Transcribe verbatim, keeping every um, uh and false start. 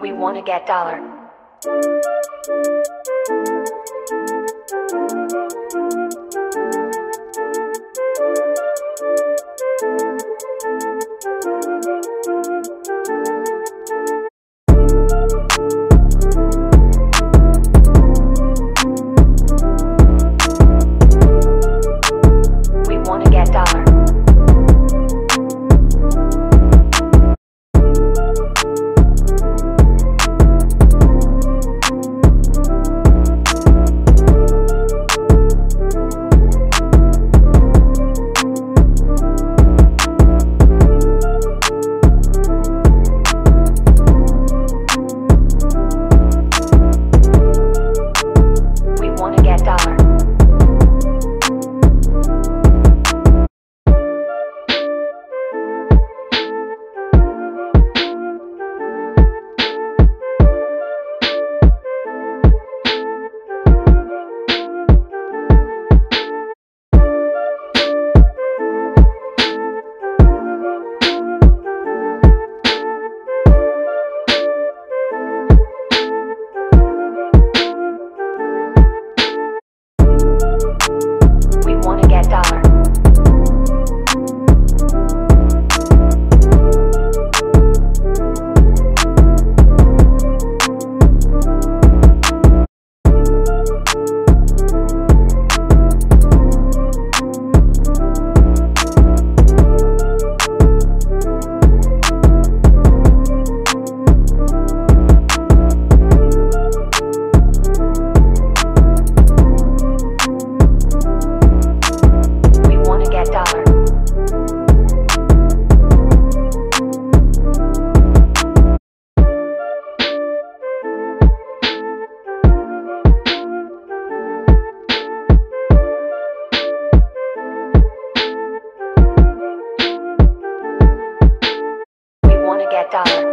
We want to get dollar. Dollar.